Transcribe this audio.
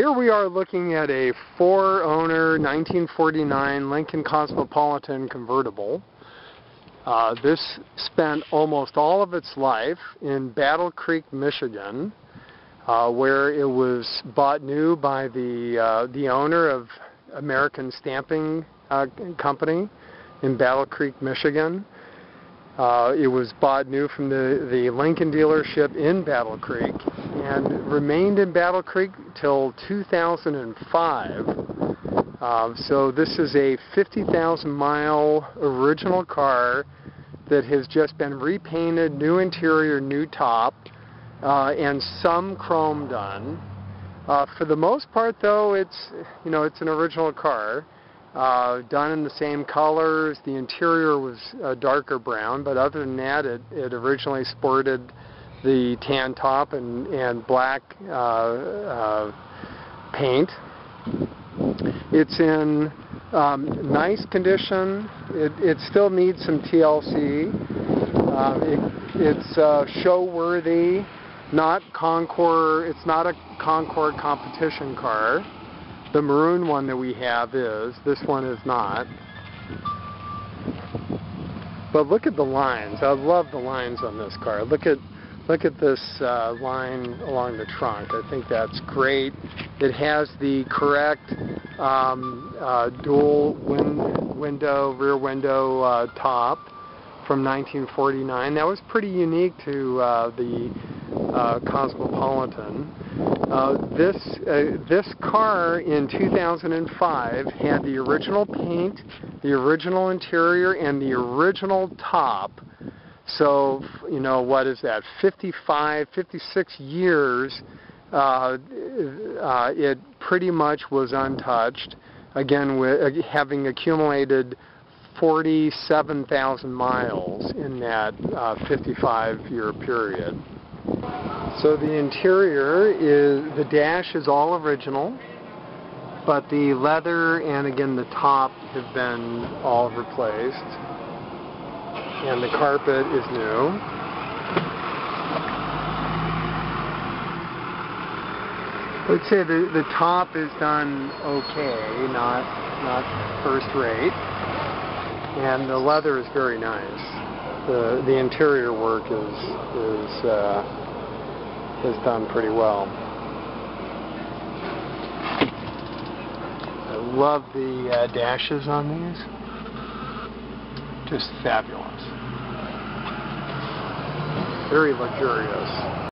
Here we are looking at a four-owner 1949 Lincoln Cosmopolitan convertible. This spent almost all of its life in Battle Creek, Michigan, where it was bought new by the owner of American Stamping Company in Battle Creek, Michigan. It was bought new from the Lincoln dealership in Battle Creek and remained in Battle Creek till 2005. So this is a 50,000-mile original car that has just been repainted, new interior, new top, and some chrome done. For the most part, though, it's an original car. Done in the same colors. The interior was darker brown, but other than that, it originally sported the tan top and black paint. It's in nice condition. It still needs some TLC. It's show-worthy, not Concours. It's not a Concours competition car. The maroon one that we have is. This one is not. But look at the lines. I love the lines on this car. Look at this line along the trunk. I think that's great. It has the correct dual rear window top from 1949. That was pretty unique to the Cosmopolitan. This car in 2005 had the original paint, the original interior, and the original top. So, you know, what is that? 55, 56 years. It pretty much was untouched. Again, having accumulated 47,000 miles in that 55-year period. So the interior is, the dash is all original, but the leather and again the top have been all replaced, and the carpet is new. I'd say the top is done okay, not first rate, and the leather is very nice. The interior work is done pretty well. I love the dashes on these. Just fabulous. Very luxurious.